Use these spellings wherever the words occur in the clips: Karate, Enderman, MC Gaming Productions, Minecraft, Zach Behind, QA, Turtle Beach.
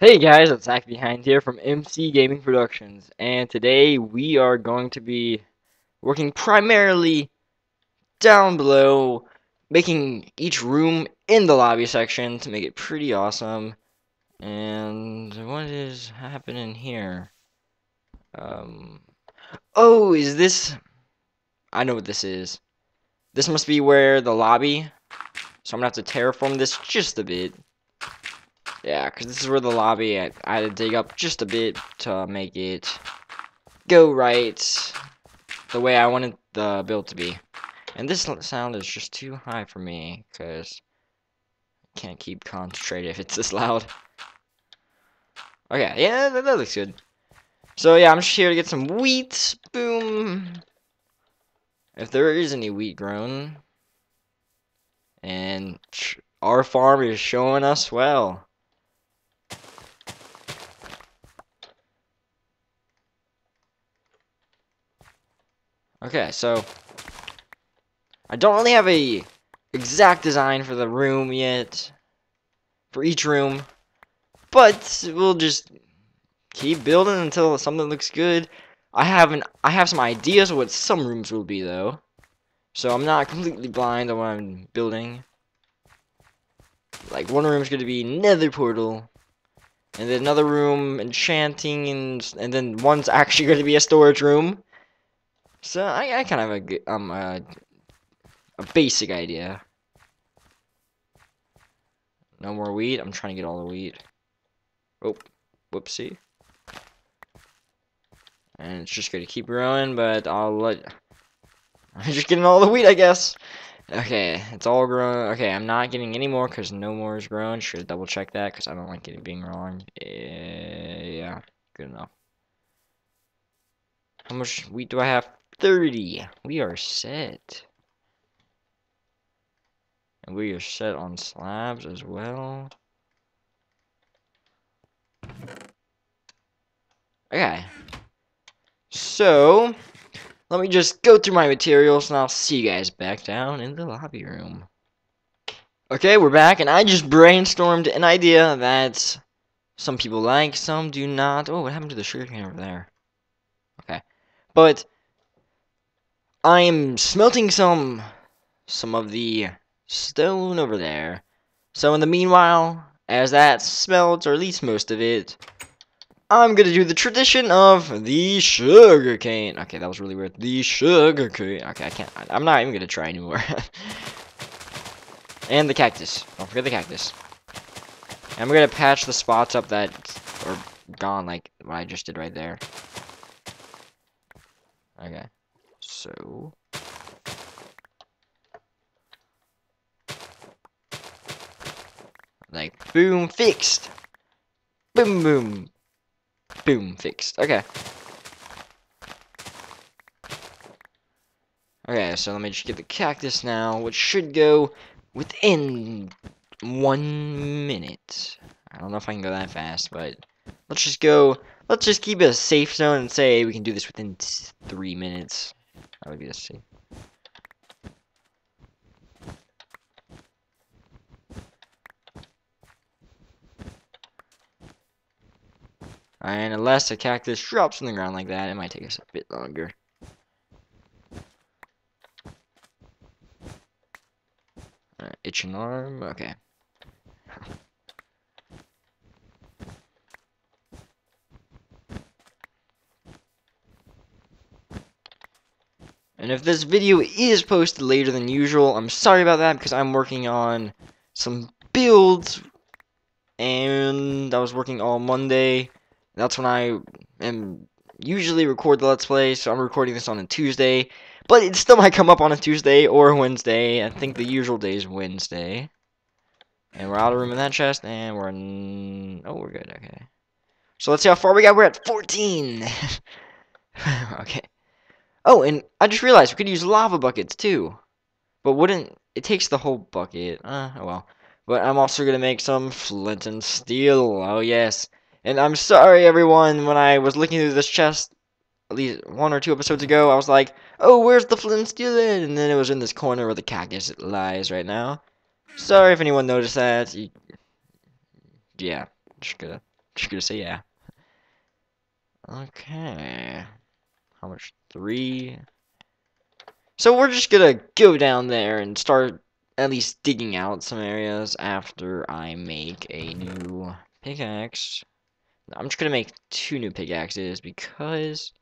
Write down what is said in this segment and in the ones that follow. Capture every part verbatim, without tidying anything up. Hey guys, it's Zach Behind here from M C Gaming Productions, and today we are going to be working primarily down below, making each room in the lobby section to make it pretty awesome. And what is happening here? Um, oh, is this... I know what this is. This must be where the lobby... So I'm going to have to terraform this just a bit. Yeah, because this is where the lobby, I, I had to dig up just a bit to make it go right the way I wanted the build to be. And this sound is just too high for me, because I can't keep concentrated if it's this loud. Okay, yeah, that, that looks good. So yeah, I'm just here to get some wheat. Boom. If there is any wheat grown. And our farm is showing us well. Okay, so I don't really have a exact design for the room yet, for each room, but we'll just keep building until something looks good. I have an I have some ideas of what some rooms will be though, so I'm not completely blind on what I'm building. Like one room's going to be Nether Portal, and then another room enchanting, and and then one's actually going to be a storage room. So I, I kind of have a, um, a, a basic idea. No more wheat. I'm trying to get all the wheat. Oh, whoopsie. And it's just going to keep growing, but I'll let... I'm just getting all the wheat, I guess. Okay, it's all grown. Okay, I'm not getting any more because no more is grown. Should double check that because I don't like it being wrong. Yeah, good enough. How much wheat do I have? thirty. We are set. And we are set on slabs as well. Okay. So, let me just go through my materials and I'll see you guys back down in the lobby room. Okay, we're back and I just brainstormed an idea that some people like, some do not. Oh, what happened to the sugarcane over there? Okay. But I'm smelting some some of the stone over there. So in the meanwhile, as that smelts, or at least most of it, I'm gonna do the tradition of the sugar cane. Okay, that was really weird. The sugar cane. Okay, I can't. I'm not even gonna try anymore. And the cactus. Don't forget the cactus. And I'm gonna patch the spots up that are gone, like what I just did right there. Okay, so like boom, fixed. Boom, boom, boom, fixed. Okay. Okay, so let me just get the cactus now, which should go within one minute. I don't know if I can go that fast, but let's just go. Let's just keep it a safe zone and say we can do this within three minutes. That would be the safe. And unless a cactus drops from the ground like that, it might take us a bit longer. Alright, itching arm. Okay. And if this video is posted later than usual, I'm sorry about that because I'm working on some builds and I was working all Monday. That's when I am usually record the Let's Play, so I'm recording this on a Tuesday, but it still might come up on a Tuesday or Wednesday. I think the usual day is Wednesday. And we're out of room in that chest and we're in... Oh, we're good. Okay. So let's see how far we got. We're at fourteen. Okay. Oh, and I just realized we could use lava buckets too, but wouldn't it takes the whole bucket? Uh, oh well. But I'm also gonna make some flint and steel. Oh yes. And I'm sorry everyone. When I was looking through this chest, at least one or two episodes ago, I was like, "Oh, where's the flint and steel?" Then? And then it was in this corner where the cactus lies right now. Sorry if anyone noticed that. Yeah, just gonna Trigger to say yeah. Okay. How much? Three. So we're just gonna go down there and start at least digging out some areas after I make a new pickaxe. I'm just gonna make two new pickaxes because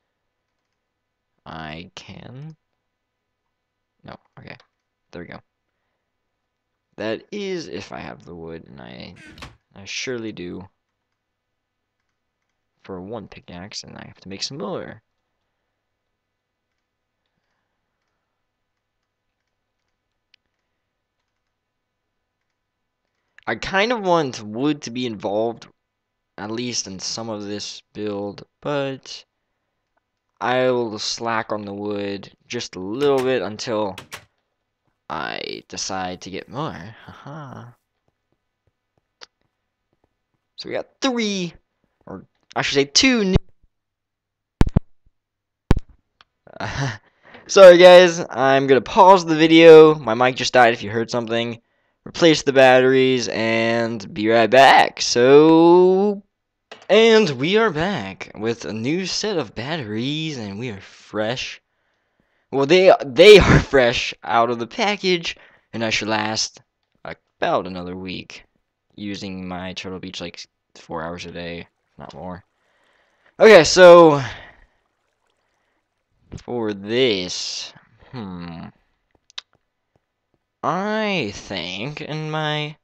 I can. No, okay. There we go. That is if I have the wood, and I I surely do for one pickaxe, and I have to make some more. I kind of want wood to be involved, at least in some of this build, but I will slack on the wood just a little bit until I decide to get more. Haha. So we got three, or I should say two new. Uh, sorry guys, I'm gonna pause the video. My mic just died if you heard something. Replace the batteries and be right back. So. And we are back with a new set of batteries, and we are fresh. Well, they they are fresh out of the package, and I should last about another week using my Turtle Beach like four hours a day, not more. Okay, so for this, hmm, I think in my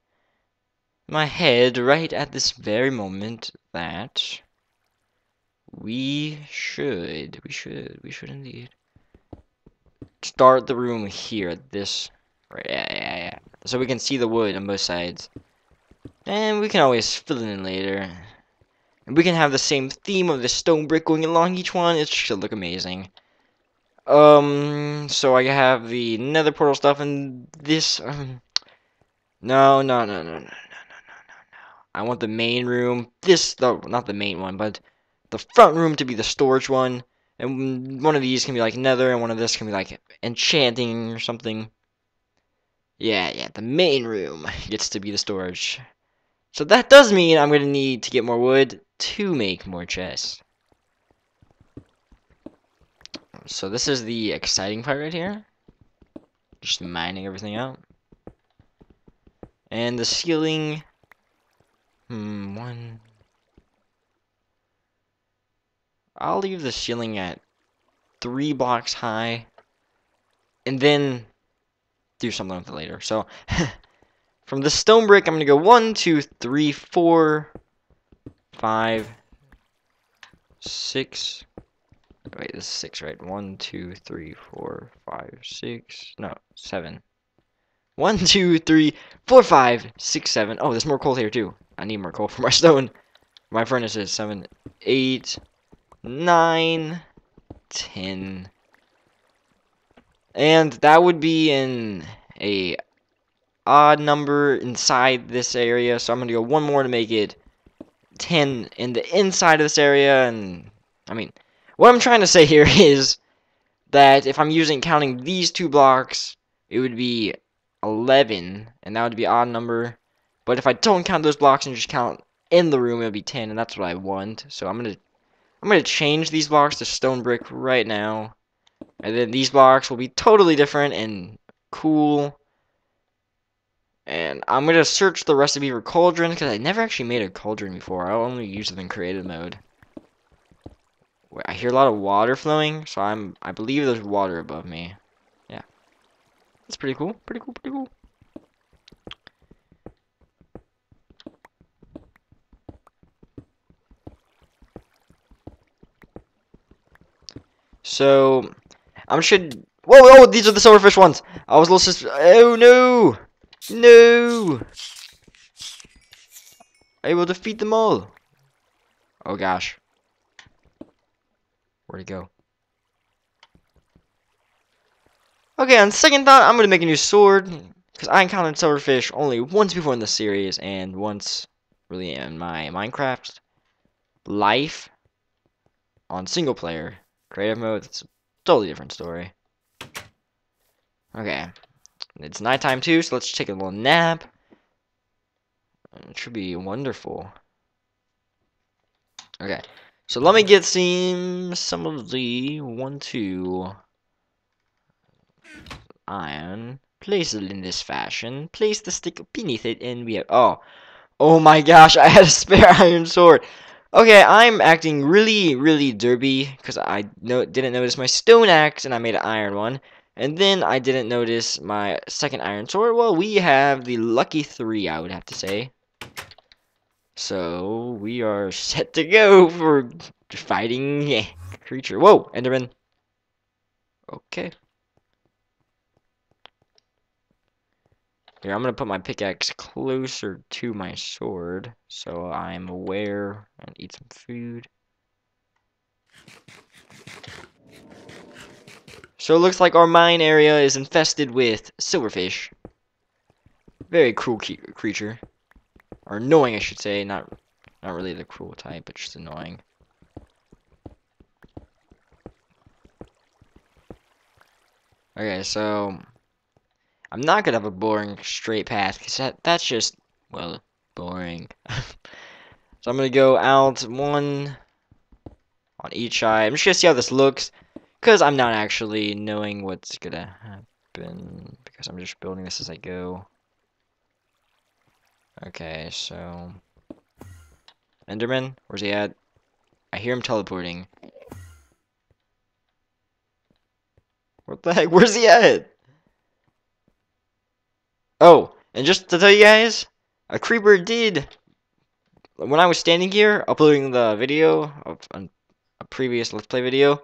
my head right at this very moment that we should we should we should indeed start the room here. This right, yeah, yeah, yeah. So we can see the wood on both sides, and we can always fill it in later. And we can have the same theme of the stone brick going along each one. It should look amazing. Um, so I have the nether portal stuff and this. Um, no, no, no, no, no, no, no, no, no, no. I want the main room. This, the not the main one, but the front room to be the storage one. And one of these can be like nether, and one of this can be like enchanting or something. Yeah, yeah, the main room gets to be the storage. So that does mean I'm going to need to get more wood to make more chests. So this is the exciting part right here. Just mining everything out. And the ceiling. Hmm, one... I'll leave the ceiling at three blocks high, and then do something with it later. So, from the stone brick, I'm gonna go one, two, three, four, five, six. Wait, this is six, right? One, two, three, four, five, six. No, seven. One, two, three, four, five, six, seven. Oh, there's more coal here too. I need more coal for my stone. My furnace is seven, eight. Nine, ten, and that would be in a odd number inside this area, so I'm gonna go one more to make it ten in the inside of this area. And I mean, what I'm trying to say here is that if I'm using counting these two blocks, it would be eleven, and that would be odd number. But if I don't count those blocks and just count in the room, it would be ten, and that's what I want. So I'm gonna I'm going to change these blocks to stone brick right now. And then these blocks will be totally different and cool. And I'm going to search the recipe for cauldron, because I never actually made a cauldron before. I only use them in creative mode. I hear a lot of water flowing, so I'm I believe there's water above me. Yeah. That's pretty cool. Pretty cool, pretty cool. So, I should. Whoa, oh, these are the silverfish ones. I was a little sus. Oh no, no! I will defeat them all. Oh gosh, where'd he go? Okay, on second thought, I'm gonna make a new sword because I encountered silverfish only once before in the series, and once really in my Minecraft life on single player. Creative mode, it's a totally different story. Okay. It's nighttime too, so let's take a little nap. It should be wonderful. Okay, so let me get some some of the one two iron. Place it in this fashion. Place the stick beneath it, and we have. Oh, oh my gosh! I had a spare iron sword. Okay, I'm acting really, really derby because I no didn't notice my stone axe, and I made an iron one. And then I didn't notice my second iron sword. Well, we have the lucky three, I would have to say. So we are set to go for fighting yeah, creature. Whoa, Enderman. Okay. Here, I'm gonna put my pickaxe closer to my sword so I'm aware and eat some food. So it looks like our mine area is infested with silverfish. Very cruel creature. Or annoying, I should say. Not not really the cruel type, but just annoying. Okay, so I'm not gonna have a boring straight path because that that's just, well, boring. So I'm gonna go out one on each eye. I'm just gonna see how this looks because I'm not actually knowing what's gonna happen because I'm just building this as I go. Okay, so Enderman, where's he at? I hear him teleporting. What the heck? Where's he at? Oh, and just to tell you guys, a creeper did, when I was standing here uploading the video of a previous Let's Play video,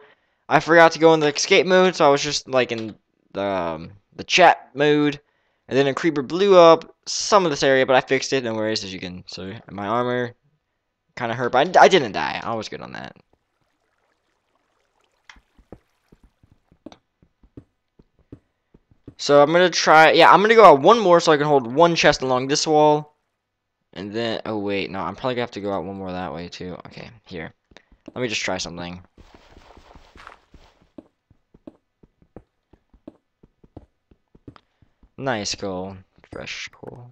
I forgot to go in the escape mode, so I was just like in the um, the chat mode. And then a creeper blew up some of this area, but I fixed it. No worries, as you can see. My armor kind of hurt, but I, I didn't die. I was good on that. So I'm going to try. Yeah, I'm going to go out one more so I can hold one chest along this wall. And then, oh wait, no, I'm probably going to have to go out one more that way too. Okay, here. Let me just try something. Nice coal. Fresh coal.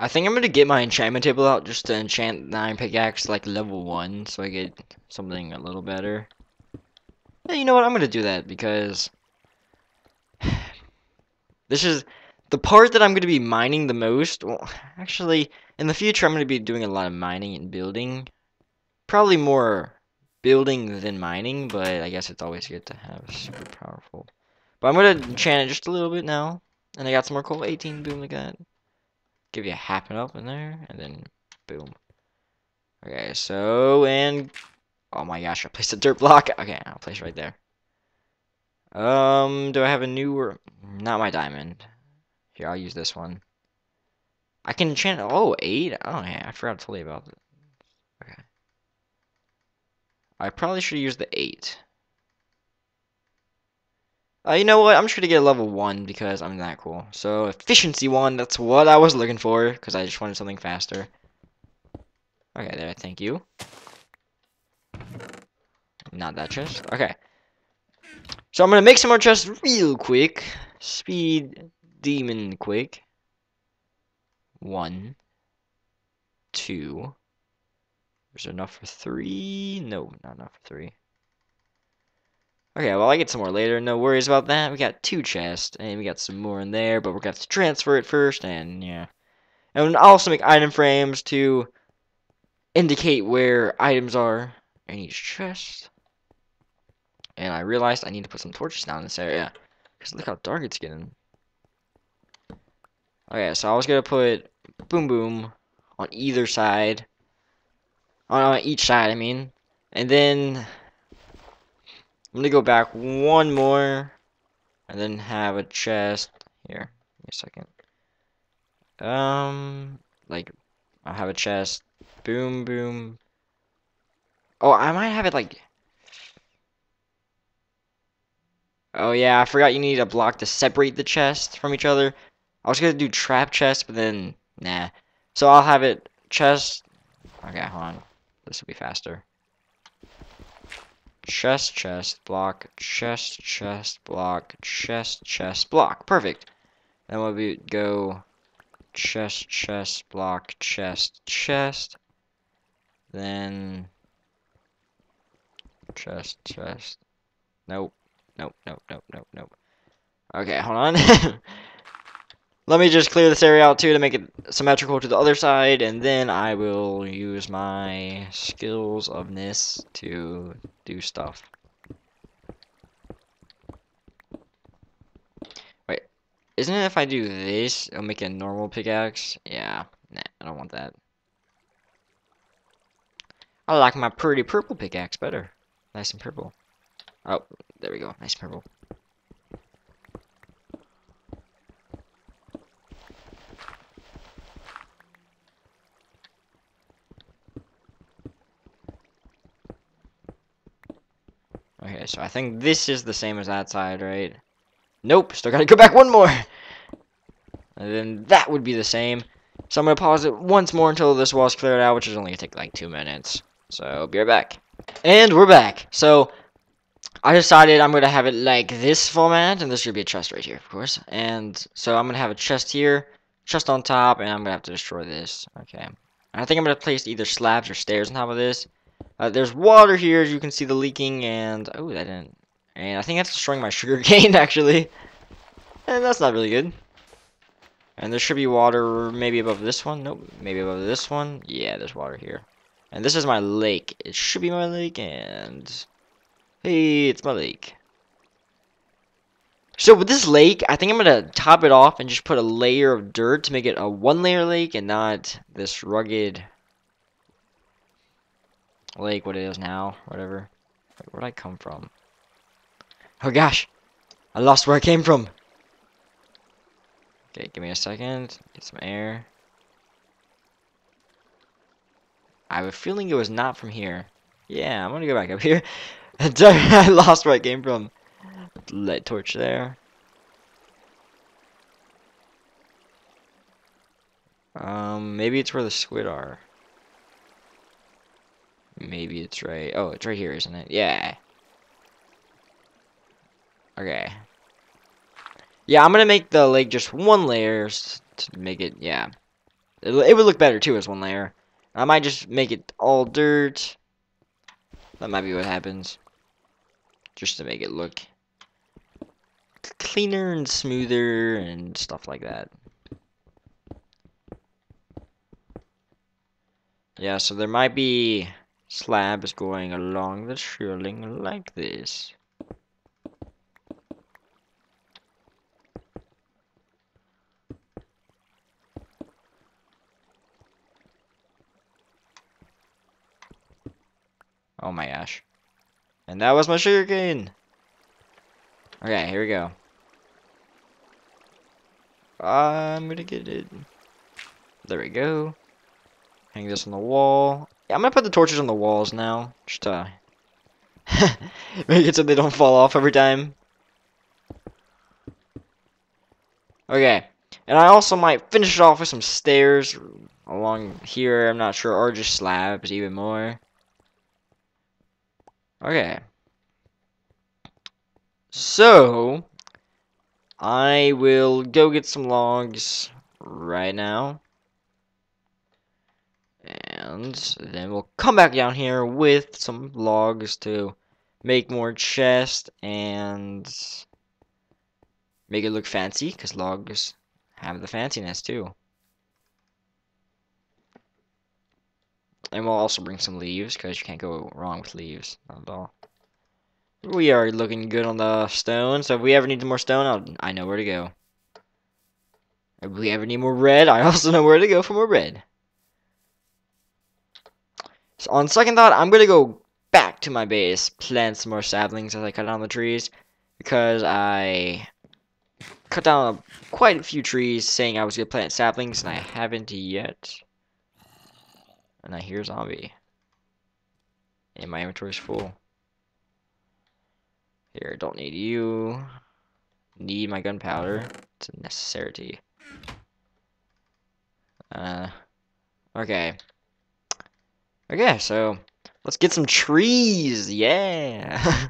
I think I'm gonna get my enchantment table out just to enchant the iron pickaxe like level one so I get something a little better. Yeah, you know what? I'm gonna do that because this is the part that I'm going to be mining the most. Well, actually, in the future, I'm going to be doing a lot of mining and building. Probably more building than mining, but I guess it's always good to have super powerful. But I'm going to enchant it just a little bit now. And I got some more coal. eighteen, boom, like that. Give you a happen up in there, and then boom. Okay, so, and oh my gosh, I placed a dirt block. Okay, I'll place it right there. Um, do I have a new or not my diamond? Here, I'll use this one. I can enchant. Oh, eight. Oh, yeah, I forgot to tell you about it. Okay. I probably should use the eight. Uh, you know what? I'm just gonna get a level one because I'm that cool. So efficiency one. That's what I was looking for because I just wanted something faster. Okay, there. Thank you. Not that chest. Okay. So I'm gonna make some more chests real quick. Speed demon quick. One. Two. Is there enough for three? No, not enough for three. Okay, well I get some more later, no worries about that. We got two chests and we got some more in there, but we're gonna have to transfer it first and yeah. And we'll also make item frames to indicate where items are in each chest. And I realized I need to put some torches down in this area. Because look how dark it's getting. Okay, so I was going to put boom boom on either side. On each side, I mean. And then I'm going to go back one more. And then have a chest. Here, give me a second. Um, like, I'll have a chest. Boom boom. Oh, I might have it like... Oh yeah, I forgot you need a block to separate the chests from each other. I was gonna do trap chests, but then, nah. So I'll have it chest. Okay, hold on. This will be faster. Chest, chest, block, chest, chest, block, chest, chest, block. Perfect. And we'll be, go chest, chest, block, chest, chest. Then chest, chest. Nope. Nope, nope, nope, nope, nope. Okay, hold on. Let me just clear this area out too to make it symmetrical to the other side, and then I will use my skills of this to do stuff. Wait, isn't it if I do this, it'll make a normal pickaxe? Yeah, nah, I don't want that. I like my pretty purple pickaxe better. Nice and purple. Oh, there we go, nice and purple. Okay, so I think this is the same as that side, right? Nope, still gotta go back one more! And then that would be the same. So I'm gonna pause it once more until this wall's cleared out, which is only gonna take like two minutes. So, be right back. And we're back! So, I decided I'm gonna have it like this format, and this should be a chest right here, of course. And so I'm gonna have a chest here, chest on top, and I'm gonna have to destroy this. Okay. And I think I'm gonna place either slabs or stairs on top of this. Uh, there's water here, as you can see the leaking, and... Oh, that didn't... And I think that's destroying my sugar cane, actually. And that's not really good. And there should be water maybe above this one. Nope, maybe above this one. Yeah, there's water here. And this is my lake. It should be my lake, and... Hey, it's my lake. So with this lake, I think I'm going to top it off and just put a layer of dirt to make it a one-layer lake and not this rugged... lake, what it is now, whatever. Wait, where'd I come from? Oh gosh, I lost where I came from. Okay, give me a second, get some air. I have a feeling it was not from here. Yeah, I'm gonna go back up here. I lost where I came from. Light torch there. Um, maybe it's where the squid are. Maybe it's right. Oh, it's right here, isn't it? Yeah. Okay. Yeah, I'm gonna make the lake just one layer to make it. Yeah, it, it would look better too as one layer. I might just make it all dirt. That might be what happens, just to make it look cleaner and smoother and stuff like that. Yeah, so there might be slabs going along the shielding like this. Oh my gosh. And that was my sugar cane. Okay, here we go. I'm gonna get it. There we go. Hang this on the wall. I'm gonna put the torches on the walls now, just to make it so they don't fall off every time. Okay, and I also might finish it off with some stairs along here, I'm not sure, or just slabs even more. Okay. So, I will go get some logs right now. And then we'll come back down here with some logs to make more chests and make it look fancy, because logs have the fanciness too. And we'll also bring some leaves, because you can't go wrong with leaves, not at all. We are looking good on the stone, so if we ever need more stone, I'll, I know where to go. If we ever need more red, I also know where to go for more red. So on second thought, I'm gonna go back to my base, plant some more saplings as I cut down the trees, because I cut down quite a few trees saying I was gonna plant saplings, and I haven't yet. And I hear a zombie. And my inventory's full. Here, don't need you. Need my gunpowder. It's a necessity. Uh, okay. Okay, so let's get some trees. Yeah.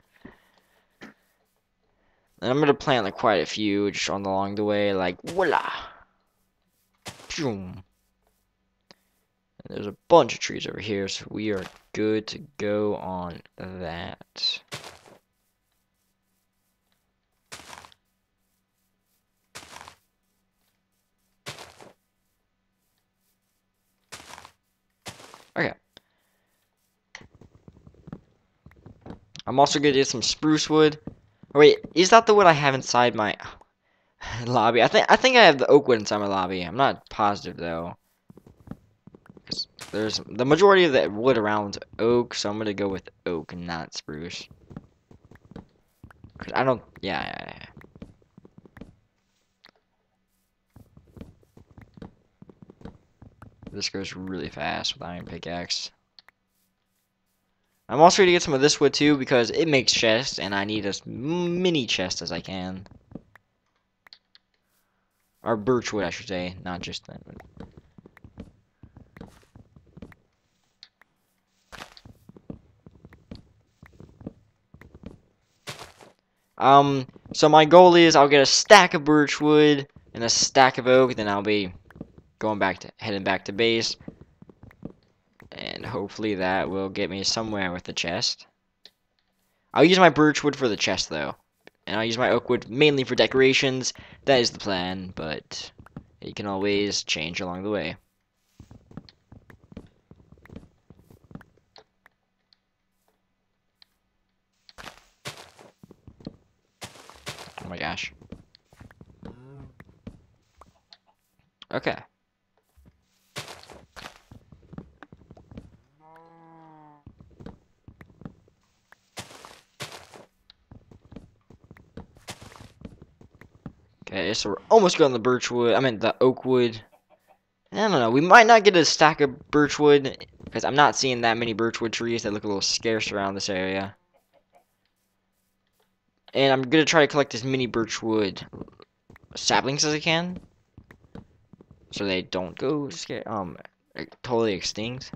And I'm gonna plant like quite a few just on the, along the way, like voila. Boom. And there's a bunch of trees over here, so we are good to go on that. Okay. I'm also gonna get some spruce wood. Oh, wait, is that the wood I have inside my lobby? I think I think I have the oak wood inside my lobby. I'm not positive though. There's the majority of the wood around oak, so I'm gonna go with oak and not spruce. Cause I don't. Yeah, yeah, yeah. This goes really fast with iron pickaxe. I'm also going to get some of this wood too because it makes chests and I need as many chests as I can. Or birch wood, I should say, not just that wood. Um, so my goal is I'll get a stack of birch wood and a stack of oak, then I'll be going back to heading back to base, and hopefully that will get me somewhere with the chest. I'll use my birch wood for the chest though, and I'll use my oak wood mainly for decorations. That is the plan, but you can always change along the way. Oh my gosh. Okay. Okay, so we're almost going to the birch wood. I mean, the oak wood. I don't know. We might not get a stack of birch wood because I'm not seeing that many birch wood trees. They look a little scarce around this area. And I'm going to try to collect as many birch wood saplings as I can so they don't go sca- um, totally extinct.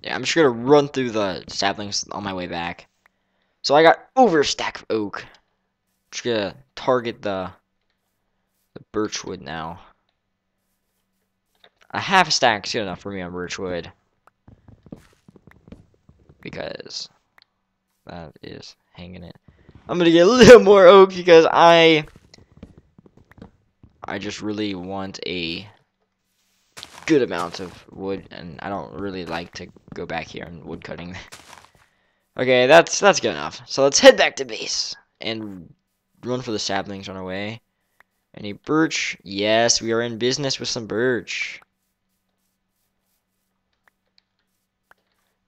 Yeah, I'm just gonna run through the saplings on my way back. So I got over a stack of oak. I'm just gonna target the, the birchwood now. A half stack is good enough for me on birchwood because that is hanging it. I'm gonna get a little more oak because I I just really want a good amount of wood, and I don't really like to go back here and wood cutting. Okay, that's that's good enough. So let's head back to base and run for the saplings on our way. Any birch? Yes, we are in business with some birch.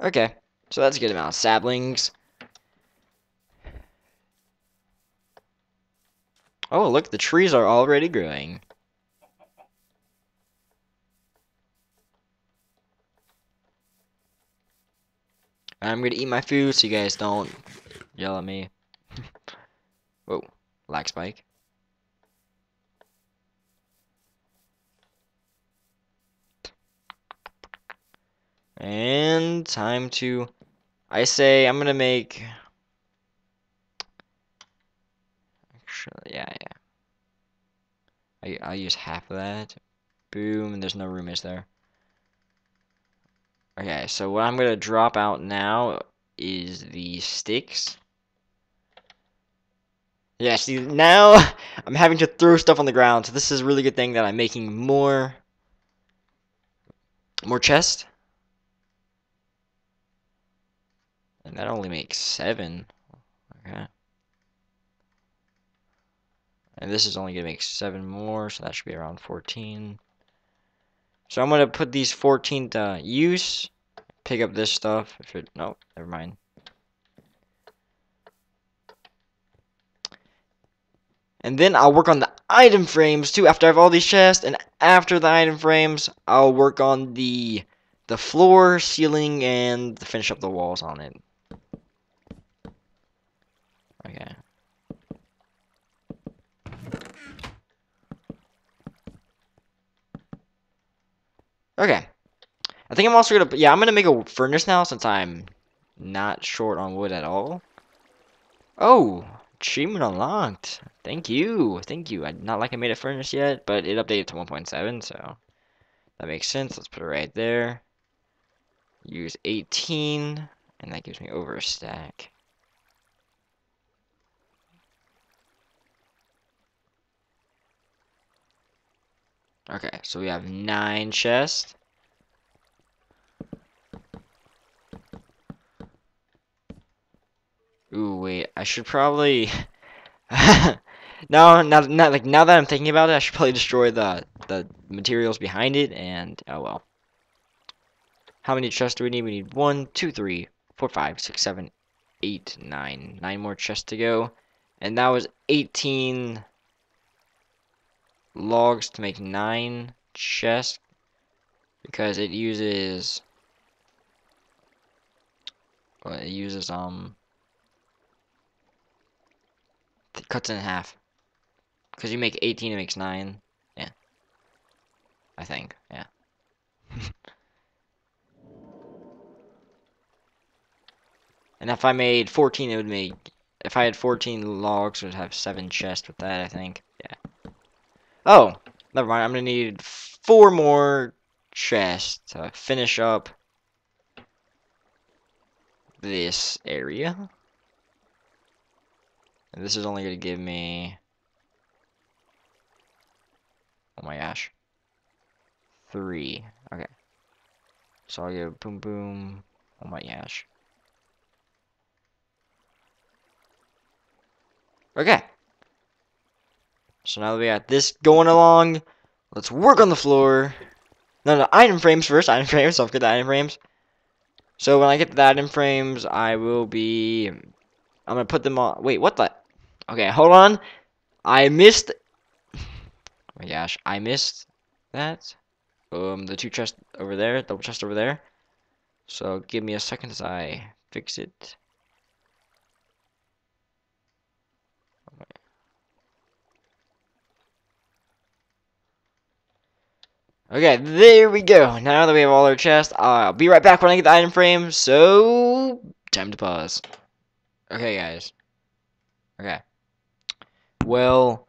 Okay, so that's a good amount of saplings. Oh, look, the trees are already growing. I'm gonna eat my food so you guys don't yell at me. Whoa, lag spike. And time to, I say I'm gonna make, actually, yeah, yeah. I, I'll use half of that. Boom, and there's no room, is there? Okay, so what I'm going to drop out now is the sticks. Yeah, see, now I'm having to throw stuff on the ground, so this is a really good thing that I'm making more, more chests. And that only makes seven. Okay. And this is only going to make seven more, so that should be around fourteen. So I'm gonna put these fourteen to use. Pick up this stuff. If it no, never mind. And then I'll work on the item frames too. After I have all these chests, and after the item frames, I'll work on the the floor, ceiling, and finish up the walls on it. Okay. Okay. I think I'm also gonna, yeah, I'm gonna make a furnace now since I'm not short on wood at all. Oh, achievement unlocked. Thank you, thank you. I not like I made a furnace yet, but it updated to one point seven, so that makes sense. Let's put it right there. Use eighteen, and that gives me over a stack. Okay, so we have nine chests. Ooh, wait, I should probably no, not, not like now that I'm thinking about it, I should probably destroy the the materials behind it, and oh well. How many chests do we need? We need one, two, three, four, five, six, seven, eight, nine. Nine more chests to go. And that was eighteen logs to make nine chests, because it uses well, it uses um it cuts in half, because you make eighteen, it makes nine. Yeah, I think. Yeah. And if I made fourteen, it would make, if I had fourteen logs, it would have seven chests with that, I think. Yeah. Oh, never mind. I'm gonna need four more chests to finish up this area. And this is only going to give me, oh my gosh, three. Okay. So I'll go boom, boom. Oh my gosh. Okay. So now that we got this going along, let's work on the floor. No, no, item frames first. Item frames. So I'll get the item frames. So when I get the item frames, I will be, I'm going to put them on. Wait, what the? Okay, hold on. I missed. Oh my gosh, I missed that. Um, the two chests over there, double chest over there. So give me a second as I fix it. Okay. Okay, there we go. Now that we have all our chests, I'll be right back when I get the item frame. So time to pause. Okay, guys. Okay. Well,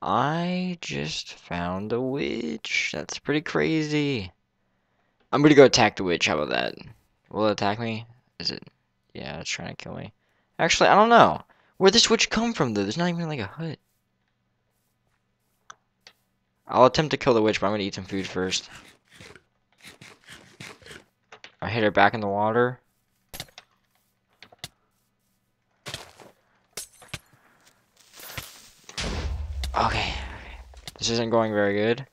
I just found a witch. That's pretty crazy. I'm gonna go attack the witch. How about that? Will it attack me? Is it? Yeah, it's trying to kill me. Actually, I don't know. Where'd this witch come from, though? There's not even, like, a hut. I'll attempt to kill the witch, but I'm gonna eat some food first. I hit her back in the water. Okay, this isn't going very good.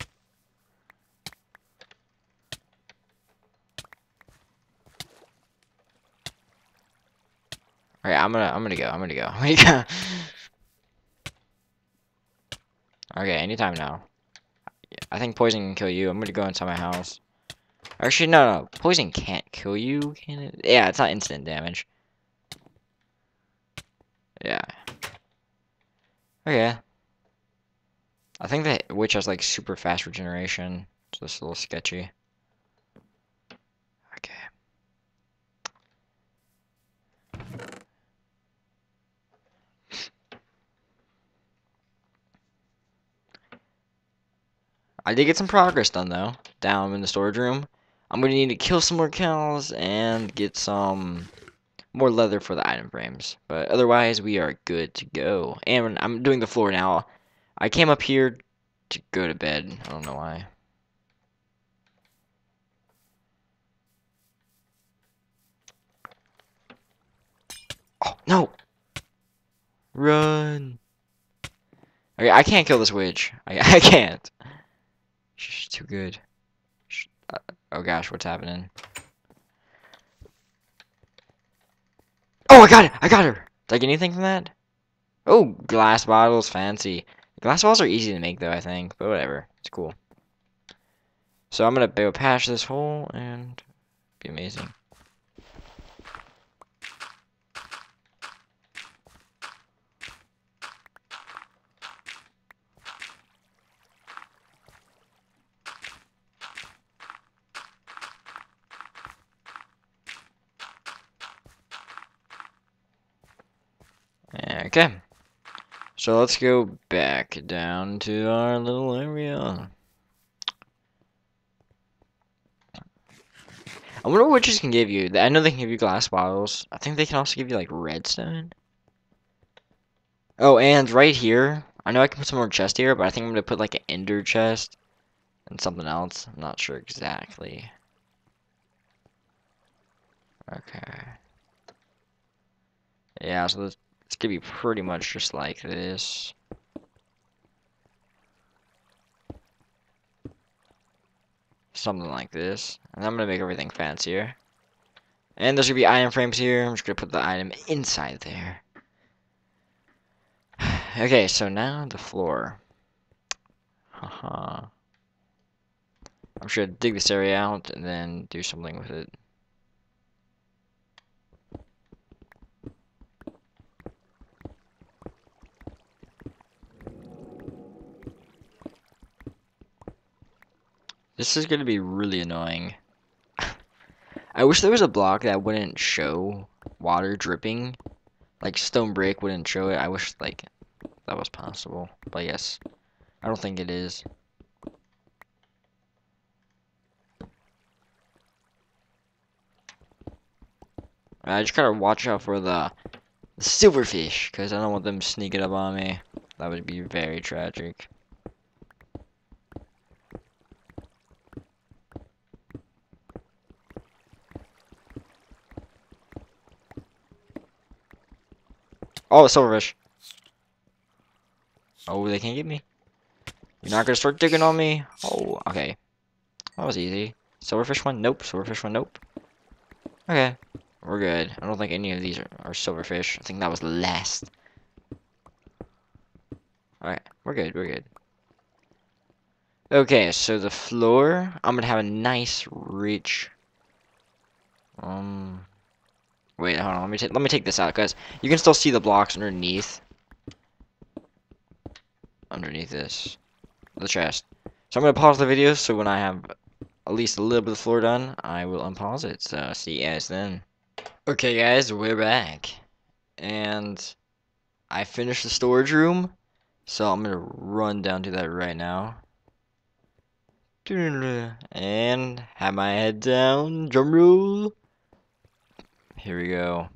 Alright, I'm gonna I'm gonna go, I'm gonna go. I'm gonna go. Okay, anytime now. I think poison can kill you. I'm gonna go inside my house. Actually, no, no. Poison can't kill you, can it? Yeah, it's not instant damage. Yeah. Okay. I think that witch has, like, super fast regeneration. So this is a little sketchy. Okay. I did get some progress done, though, down in the storage room. I'm going to need to kill some more cows and get some more leather for the item frames. But otherwise, we are good to go. And I'm doing the floor now. I came up here to go to bed. I don't know why. Oh, no! Run! Okay, I can't kill this witch. I, I can't. She's too good. She, uh, oh gosh, what's happening? Oh, I got it! I got her! Did I get anything from that? Oh, glass bottles, fancy. Glass bottles are easy to make though, I think, but whatever. It's cool. So I'm gonna go patch this hole and be amazing. Okay. So let's go back down to our little area. I wonder what witches can give you. I know they can give you glass bottles. I think they can also give you, like, redstone. Oh, and right here, I know I can put some more chests here, but I think I'm going to put, like, an ender chest and something else. I'm not sure exactly. Okay. Yeah, so this, it's going to be pretty much just like this. Something like this. And I'm going to make everything fancier. And there's going to be item frames here. I'm just going to put the item inside there. Okay, so now the floor. Haha. I'm just going to dig this area out and then do something with it. This is going to be really annoying. I wish there was a block that wouldn't show water dripping. Like, stone brick wouldn't show it. I wish, like, that was possible. But yes, I don't think it is. I just gotta watch out for the, the silverfish, because I don't want them sneaking up on me. That would be very tragic. Oh, silverfish. Oh, they can't get me. You're not gonna start digging on me. Oh, okay. That was easy. Silverfish one? Nope. Silverfish one? Nope. Okay. We're good. I don't think any of these are, are silverfish. I think that was the last. Alright. We're good. We're good. Okay, so the floor. I'm gonna have a nice, rich... Um... Wait, hold on. Let me take let me take this out, guys. You can still see the blocks underneath, underneath this, the chest. So I'm gonna pause the video. So when I have at least a little bit of the floor done, I will unpause it. So see you guys then. Okay, guys, we're back, and I finished the storage room. So I'm gonna run down to that right now, and have my head down. Drum roll. Here we go.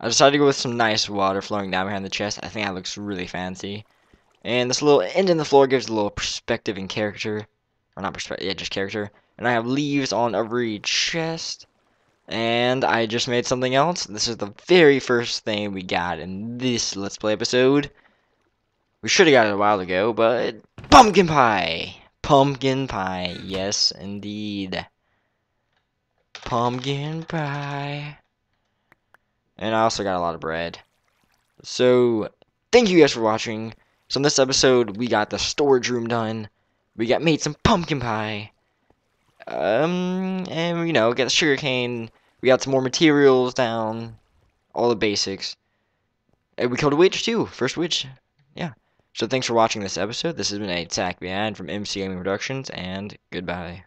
I decided to go with some nice water flowing down behind the chest. I think that looks really fancy. And this little end in the floor gives a little perspective and character. Or not perspective, yeah, just character. And I have leaves on every chest. And I just made something else. This is the very first thing we got in this Let's Play episode. We should have got it a while ago, but... Pumpkin pie! Pumpkin pie. Yes, indeed. Pumpkin pie. And I also got a lot of bread. So, thank you guys for watching. So in this episode, we got the storage room done. We got made some pumpkin pie. Um, and, you know, got the sugar cane. We got some more materials down. All the basics. And we killed a witch, too. First witch. Yeah. So thanks for watching this episode. This has been a Zach Behind from M C Gaming Productions. And goodbye.